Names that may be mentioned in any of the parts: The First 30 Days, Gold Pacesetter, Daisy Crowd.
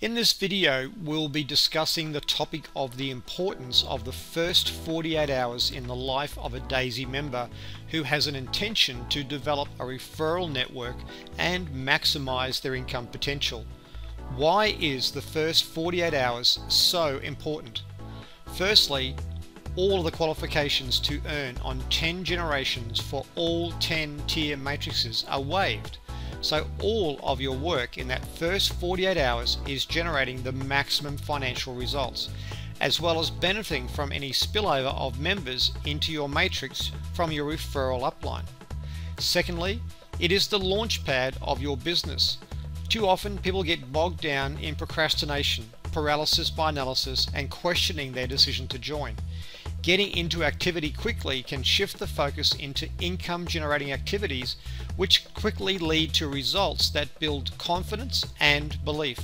In this video, we'll be discussing the topic of the importance of the first 48 hours in the life of a DAISY member who has an intention to develop a referral network and maximize their income potential. Why is the first 48 hours so important? Firstly, all of the qualifications to earn on 10 generations for all 10 tier matrices are waived. So all of your work in that first 48 hours is generating the maximum financial results, as well as benefiting from any spillover of members into your matrix from your referral upline. Secondly, it is the launchpad of your business. Too often people get bogged down in procrastination, paralysis by analysis, and questioning their decision to join. Getting into activity quickly can shift the focus into income generating activities, which quickly lead to results that build confidence and belief.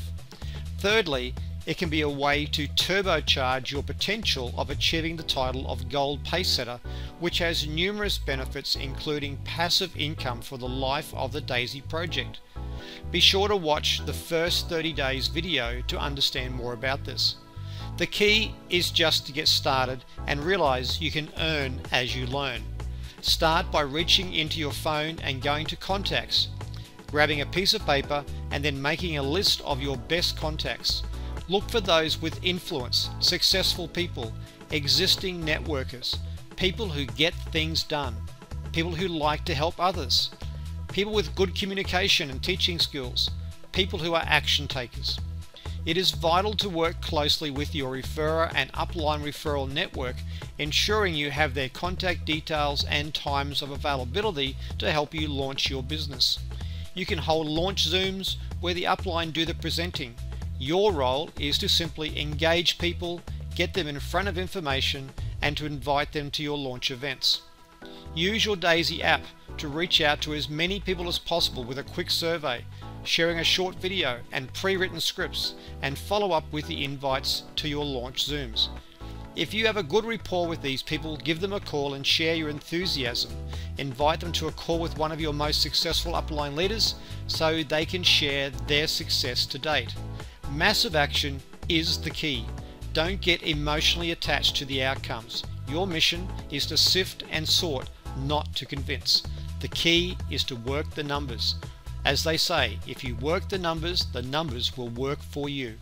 Thirdly, it can be a way to turbocharge your potential of achieving the title of Gold Pacesetter, which has numerous benefits including passive income for the life of the DAISY project. Be sure to watch the first 30 days video to understand more about this. The key is just to get started and realize you can earn as you learn. Start by reaching into your phone and going to contacts, grabbing a piece of paper and then making a list of your best contacts. Look for those with influence, successful people, existing networkers, people who get things done, people who like to help others, people with good communication and teaching skills, people who are action takers. It is vital to work closely with your referrer and upline referral network, ensuring you have their contact details and times of availability to help you launch your business. You can hold launch Zooms where the upline do the presenting. Your role is to simply engage people, get them in front of information, and to invite them to your launch events. Use your DAISY app to reach out to as many people as possible with a quick survey, sharing a short video and pre-written scripts, and follow up with the invites to your launch Zooms. If you have a good rapport with these people, give them a call and share your enthusiasm. Invite them to a call with one of your most successful upline leaders so they can share their success to date. Massive action is the key. Don't get emotionally attached to the outcomes. Your mission is to sift and sort, not to convince. The key is to work the numbers. As they say, if you work the numbers will work for you.